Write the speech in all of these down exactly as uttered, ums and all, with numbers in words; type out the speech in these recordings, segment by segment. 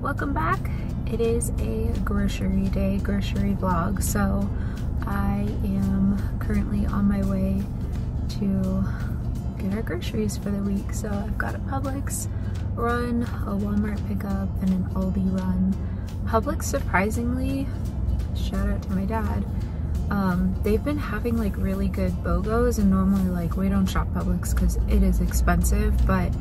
Welcome back. It is a grocery day, grocery vlog. So I am currently on my way to get our groceries for the week. So I've got a Publix run, a Walmart pickup, and an Aldi run. Publix, surprisingly, shout out to my dad, um, they've been having like really good BOGOs, and normally like we don't shop Publix because it is expensive, but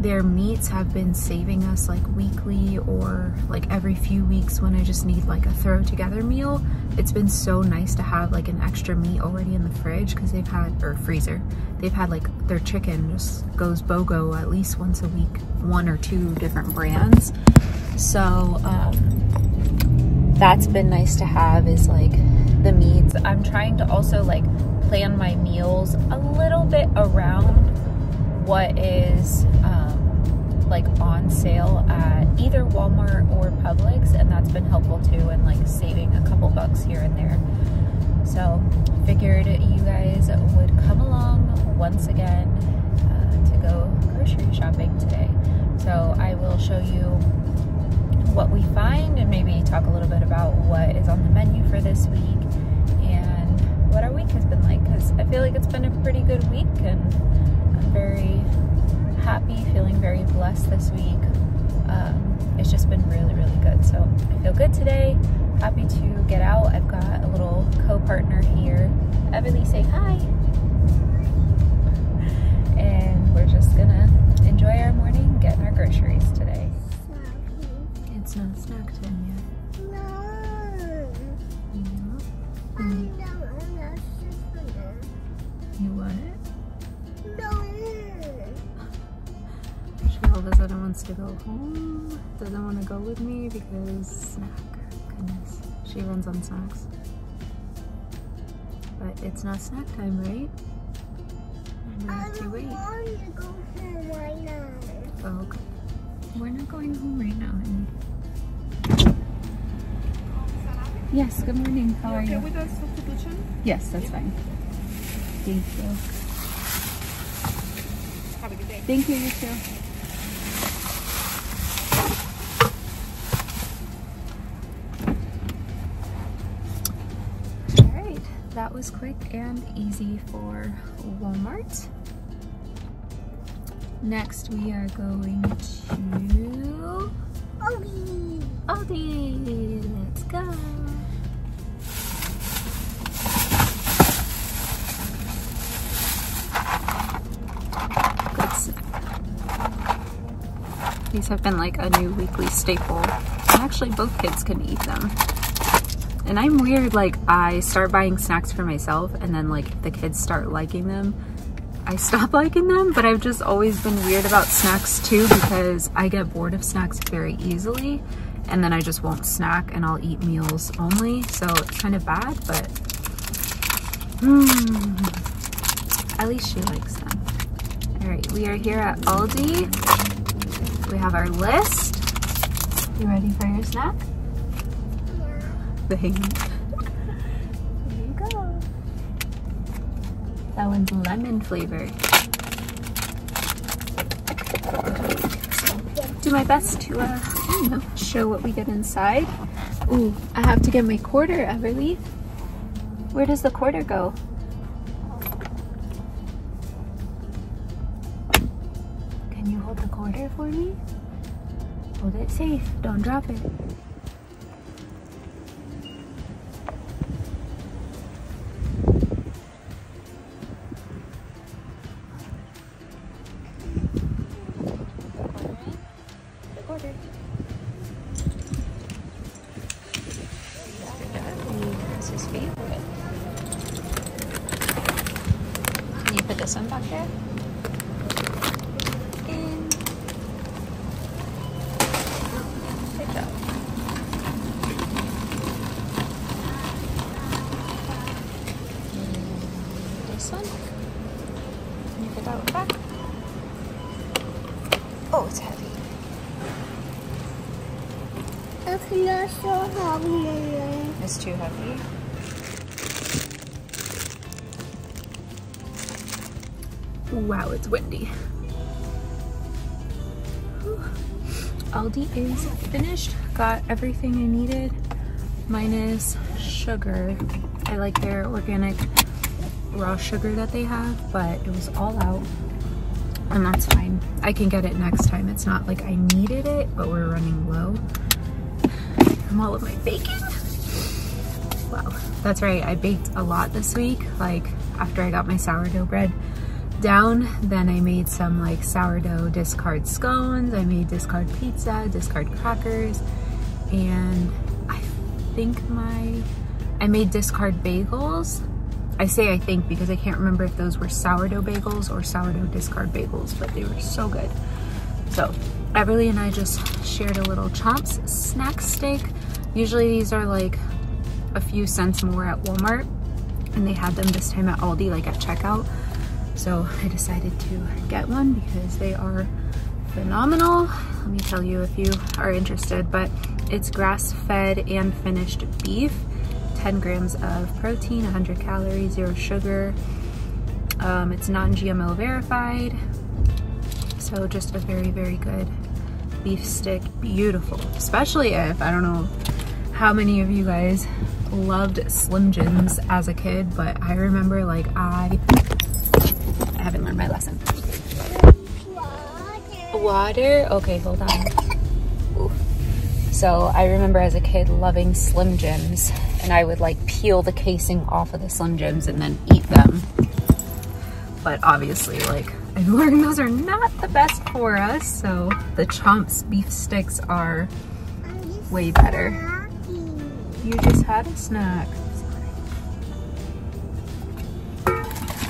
their meats have been saving us like weekly or like every few weeks when I just need like a throw together meal. It's been so nice to have like an extra meat already in the fridge because they've had, or freezer, they've had like their chicken just goes BOGO at least once a week, one or two different brands. So um, that's been nice to have, is like the meats. I'm trying to also like plan my meals a little bit around what is um, like on sale at either Walmart or Publix, and that's been helpful too, and like saving a couple bucks here and there. So figured you guys would come along once again uh, to go grocery shopping today. So I will show you what we find and maybe talk a little bit about what is on the menu for this week and what our week has been like, because I feel like it's been a pretty good week and I'm very happy, feeling very blessed this week. Um, it's just been really, really good. So I feel good today, happy to get out. I've got a little co-partner here, Everly, say hi. And we're just gonna enjoy our morning, getting our groceries today. It's not snack time yet. No. No. I don't want to. You want it? No. She told us that I wants to go home. Doesn't want to go with me because snack. Goodness. She runs on snacks. But it's not snack time, right? I'm gonna have to wait. I don't want to go home right now. Oh, okay. We're not going home right now, honey. Yes, good morning. How are you? Okay with us for the kitchen? Yes, that's fine. Thank you. Have a good day. Thank you, you too. Alright, that was quick and easy for Walmart. Next, we are going to Aldi. Aldi, let's go. These have been like a new weekly staple, and actually both kids can eat them. And I'm weird, like I start buying snacks for myself and then like the kids start liking them, I stop liking them. But I've just always been weird about snacks too, because I get bored of snacks very easily, and then I just won't snack and I'll eat meals only, so it's kind of bad. But mm, at least she likes them. All right, we are here at Aldi. We have our list. You ready for your snack? Yeah. Thanks. There you go. That one's lemon flavored. Do my best to uh, you know, show what we get inside. Ooh, I have to get my quarter, Everly. Where does the quarter go? Quarter for me? Hold it safe, don't drop it. The quarter. That's his favorite. Can you put this one back there? Oh, it's heavy. It's not so heavy. It's too heavy. Wow, it's windy. Aldi is finished. Got everything I needed minus sugar. I like their organic raw sugar that they have, but it was all out and that's fine. I can get it next time. It's not like I needed it, but we're running low. I'm all of my baking. Wow, that's right. I baked a lot this week. Like after I got my sourdough bread down, then I made some like sourdough discard scones. I made discard pizza, discard crackers, and I think my, I made discard bagels. I say I think because I can't remember if those were sourdough bagels or sourdough discard bagels, but they were so good. So Everly and I just shared a little Chomps snack steak. Usually these are like a few cents more at Walmart, and they had them this time at Aldi, like at checkout. So I decided to get one because they are phenomenal. Let me tell you if you are interested, but it's grass-fed and finished beef, ten grams of protein, one hundred calories, zero sugar. Um, it's non G M O verified. So just a very, very good beef stick. Beautiful, especially if, I don't know how many of you guys loved Slim Jims as a kid, but I remember like I, I haven't learned my lesson. Water. Water? Okay, hold on. Oof. So I remember as a kid loving Slim Jims, and I would like peel the casing off of the Slim Jims and then eat them. But obviously like I've learned those are not the best for us, so the Chomps beef sticks are way better. Snacking. You just had a snack.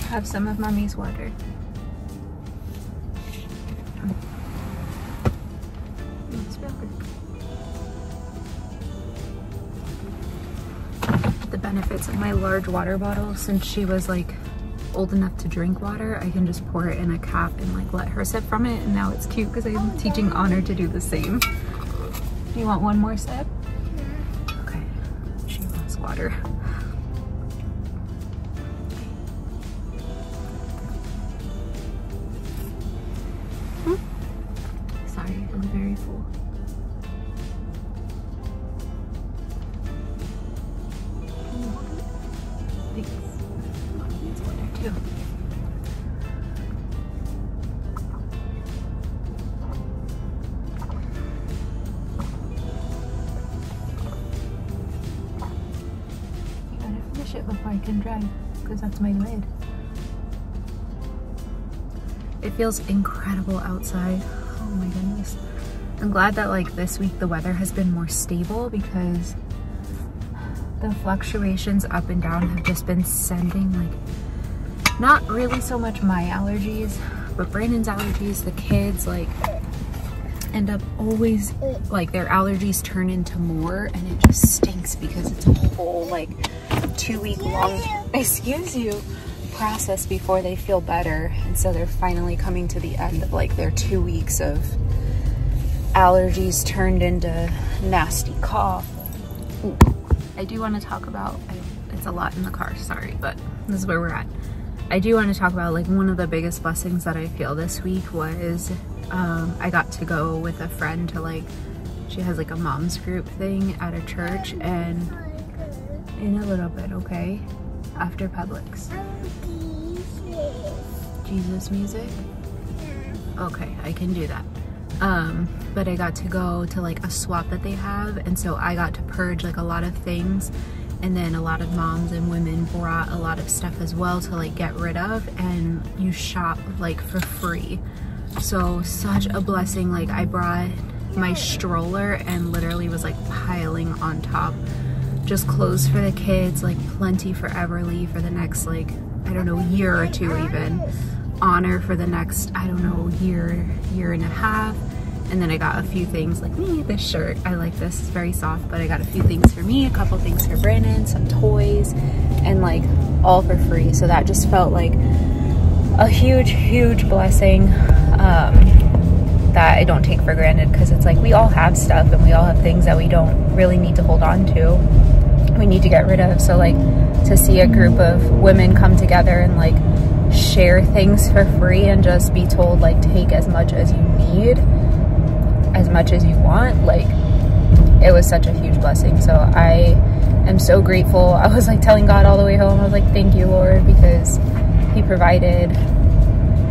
Have some of mommy's water. The benefits of my large water bottle, since she was like old enough to drink water, I can just pour it in a cap and like let her sip from it, and now it's cute because I'm teaching Honor to do the same. Do you want one more sip? Okay, she wants water. Sorry, I'm very full. Thanks. Mom needs water too. You gotta finish it before I can drive, because that's my lid. It feels incredible outside. Oh my goodness. I'm glad that like this week the weather has been more stable, because the fluctuations up and down have just been sending like, not really so much my allergies, but Brandon's allergies, the kids like end up always like their allergies turn into more, and it just stinks because it's a whole like two week long, excuse you, process before they feel better. And so they're finally coming to the end of like their two weeks of allergies turned into nasty cough. Ooh. I do want to talk about, I, it's a lot in the car, sorry, but this is where we're at. I do want to talk about like one of the biggest blessings that I feel this week was um, I got to go with a friend to like, she has like a mom's group thing at a church, and in a little bit, okay? After Publix. Jesus music? Yeah. Okay, I can do that. Um, but I got to go to like a swap that they have, and so I got to purge like a lot of things, and then a lot of moms and women brought a lot of stuff as well to like get rid of, and you shop like for free. So such a blessing. Like I brought my stroller and literally was like piling on top. Just clothes for the kids, like plenty for Everly for the next like, I don't know, year or two even. Honor for the next, I don't know, year, year and a half. And then I got a few things like me, this shirt, I like this, it's very soft, but I got a few things for me, a couple things for Brandon, some toys, and like all for free. So that just felt like a huge, huge blessing um, that I don't take for granted, because it's like we all have stuff and we all have things that we don't really need to hold on to, we need to get rid of. So like to see a group of women come together and like share things for free and just be told like take as much as you need, as much as you want. Like, it was such a huge blessing. So I am so grateful. I was like telling God all the way home, I was like, thank you, Lord, because he provided.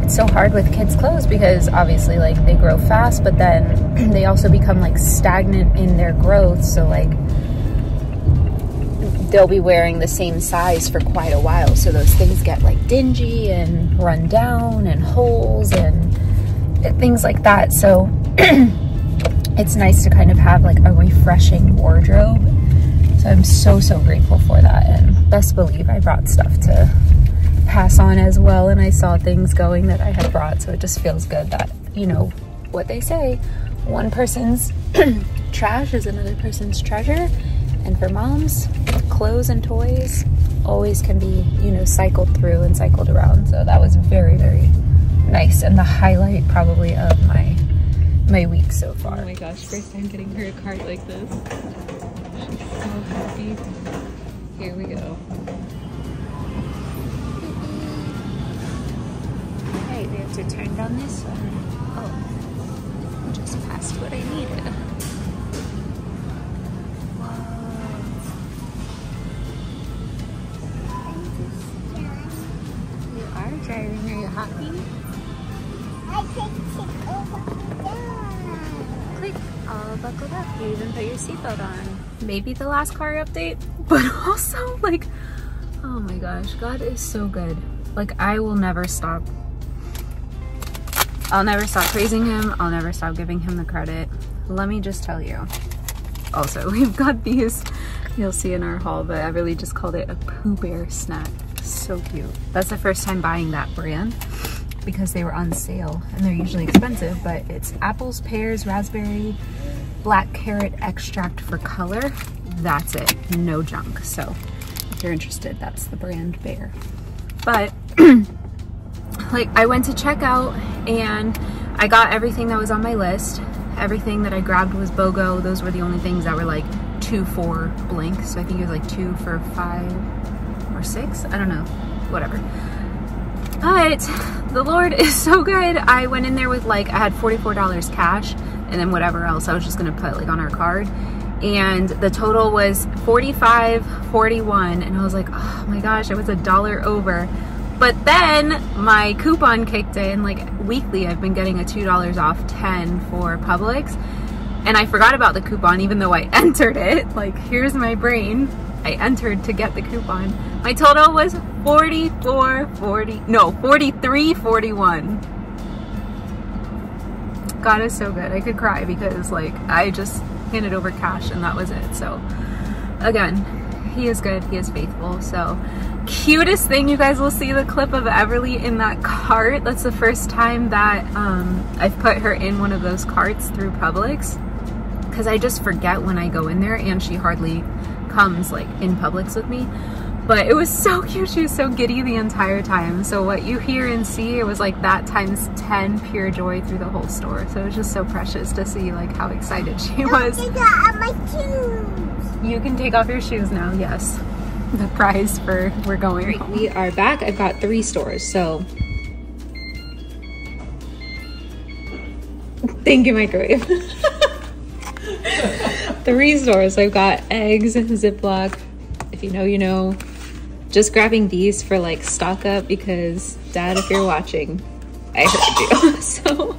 It's so hard with kids' clothes because obviously like they grow fast, but then they also become like stagnant in their growth. So like they'll be wearing the same size for quite a while. So those things get like dingy and run down and holes and things like that. So it's nice to kind of have like a refreshing wardrobe. So I'm so, so grateful for that. And best believe I brought stuff to pass on as well. And I saw things going that I had brought. So it just feels good that, you know, what they say, one person's trash is another person's treasure. And for moms, clothes and toys always can be, you know, cycled through and cycled around. So that was very, very nice. And the highlight probably of my my week so far. Oh my gosh, first time getting her a card like this. She's so happy. Here we go. Alright, we have to turn down this one. Oh, just passed what I needed. Driving, are you happy? I can click all buckled up. Click all buckled up. You even put your seatbelt on. Maybe the last car update, but also like, oh my gosh, God is so good. Like I will never stop. I'll never stop praising him. I'll never stop giving him the credit. Let me just tell you. Also, we've got these, you'll see in our haul, but I really just called it a Pooh Bear snack. So cute. That's the first time buying that brand because they were on sale and they're usually expensive, but it's apples, pears, raspberry, black carrot extract for color. That's it. No junk. So if you're interested, that's the brand Bear. But like I went to check out and I got everything that was on my list. Everything that I grabbed was BOGO. Those were the only things that were like two for blank. So I think it was like two for five. Six, I don't know, whatever. But the Lord is so good. I went in there with like, I had forty-four dollars cash and then whatever else I was just gonna put like on our card, and the total was forty-five forty-one, and I was like, oh my gosh, I was a dollar over. But then my coupon kicked in. Like weekly I've been getting a two dollars off ten for Publix, and I forgot about the coupon even though I entered it. Like, here's my brain. I entered to get the coupon. My total was forty-four forty, no, forty-three forty-one. God is so good. I could cry because like I just handed over cash and that was it. So again, he is good, he is faithful. So cutest thing, you guys will see the clip of Everly in that cart. That's the first time that um, I've put her in one of those carts through Publix, because I just forget when I go in there, and she hardly comes like in Publix with me. But it was so cute. She was so giddy the entire time. So what you hear and see, it was like that times ten pure joy through the whole store. So it was just so precious to see like how excited she was. Take off my shoes. You can take off your shoes now. Yes, the prize for we're going home. We are back. I've got three stores. So thank you, microwave. Three stores. I've got eggs, Ziploc, if you know you know. Just grabbing these for like stock up because Dad, if you're watching, I heard you. So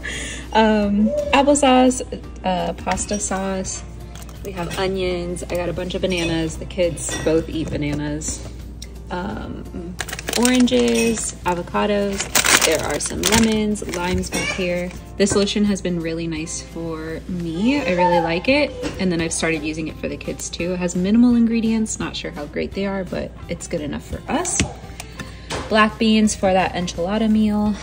um applesauce, uh pasta sauce, we have onions, I got a bunch of bananas, the kids both eat bananas, um oranges, avocados, there are some lemons, limes back here. This lotion has been really nice for me. I really like it. And then I've started using it for the kids too. It has minimal ingredients. Not sure how great they are, but it's good enough for us. Black beans for that enchilada meal.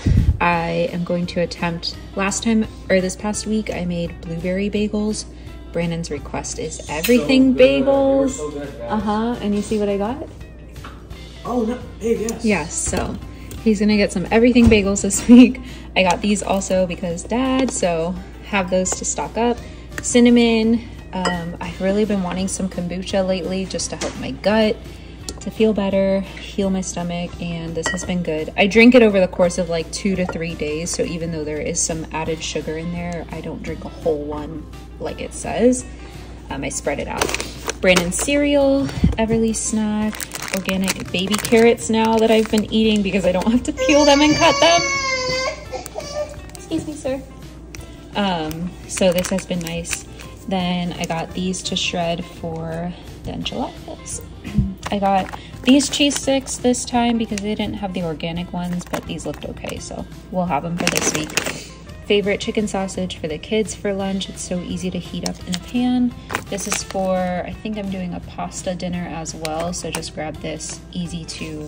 I am going to attempt, last time or this past week, I made blueberry bagels. Brandon's request is everything so bagels. So uh-huh, and you see what I got? Oh, no, hey, yes. Yes, so. He's gonna get some everything bagels this week. I got these also because Dad, so have those to stock up. Cinnamon, um, I've really been wanting some kombucha lately just to help my gut. to feel better, heal my stomach, and this has been good. I drink it over the course of like two to three days, so even though there is some added sugar in there, I don't drink a whole one like it says. Um, I spread it out. Brandon's cereal, Everly snack, organic baby carrots now that I've been eating because I don't have to peel them and cut them. Excuse me, sir. Um, so this has been nice. Then I got these to shred for the enchiladas. I got these cheese sticks this time because they didn't have the organic ones, but these looked okay, so we'll have them for this week. Favorite chicken sausage for the kids for lunch. It's so easy to heat up in a pan. This is for, I think I'm doing a pasta dinner as well, so just grab this, easy to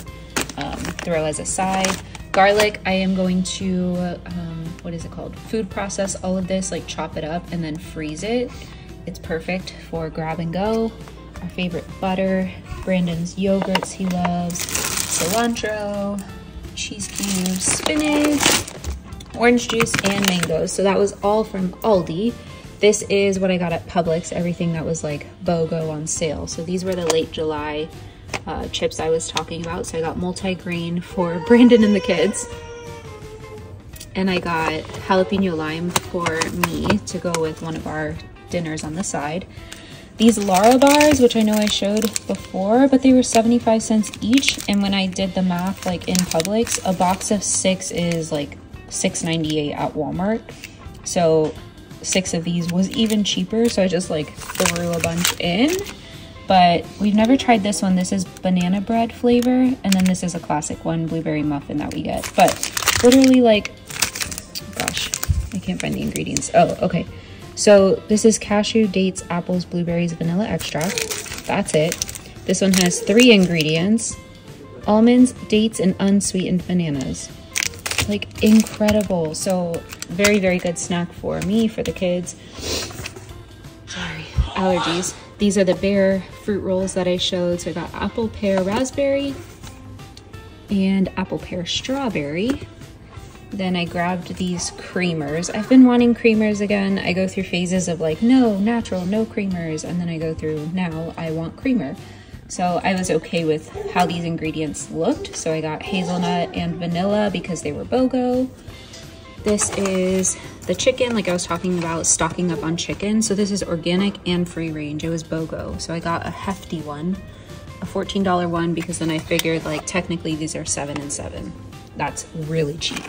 um, throw as a side. Garlic, I am going to, um, what is it called? Food process all of this, like chop it up and then freeze it. It's perfect for grab and go. Our favorite butter, Brandon's yogurts he loves, cilantro, cheese cubes, spinach, orange juice, and mangoes. So that was all from Aldi. This is what I got at Publix, everything that was like BOGO on sale. So these were the late July Uh, chips I was talking about. So I got multi-grain for Brandon and the kids, and I got jalapeno lime for me to go with one of our dinners on the side. These Lara bars, which I know I showed before, but they were seventy-five cents each, and when I did the math, like in Publix, a box of six is like six ninety-eight at Walmart, so six of these was even cheaper, so I just like threw a bunch in. But we've never tried this one. This is banana bread flavor, and then this is a classic one, blueberry muffin that we get. But literally, like, gosh, I can't find the ingredients. Oh, okay. So this is cashew, dates, apples, blueberries, vanilla extract. That's it. This one has three ingredients: almonds, dates, and unsweetened bananas. Like, incredible. So very, very good snack for me, for the kids. Sorry, allergies. These are the bare fruit rolls that I showed. So I got apple, pear, raspberry, and apple, pear, strawberry. Then I grabbed these creamers. I've been wanting creamers again. I go through phases of like, no, natural, no creamers. And then I go through, now I want creamer. So I was okay with how these ingredients looked. So I got hazelnut and vanilla because they were BOGO. This is the chicken, like I was talking about, stocking up on chicken. So this is organic and free range. It was BOGO. So I got a hefty one, a fourteen dollar one, because then I figured like technically these are seven and seven. That's really cheap.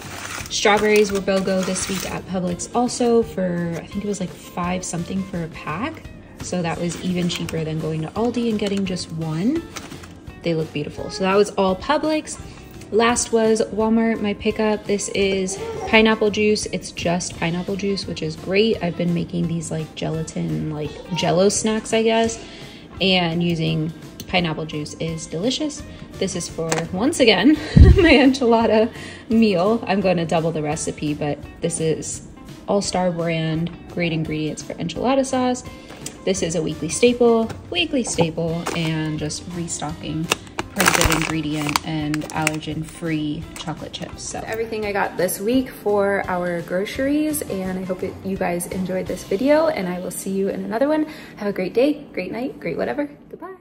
Strawberries were BOGO this week at Publix also for, I think it was like five something for a pack. So that was even cheaper than going to Aldi and getting just one. They look beautiful. So that was all Publix. Last was Walmart, my pickup. This is pineapple juice. It's just pineapple juice, which is great. I've been making these like gelatin, like jello snacks, I guess, and using pineapple juice is delicious. This is for, once again, my enchilada meal. I'm going to double the recipe, but this is All-Star brand, great ingredients for enchilada sauce. This is a weekly staple, weekly staple, and just restocking. Pretty good ingredient and allergen-free chocolate chips. So everything I got this week for our groceries, and I hope it, you guys enjoyed this video, and I will see you in another one. Have a great day, great night, great whatever. Goodbye.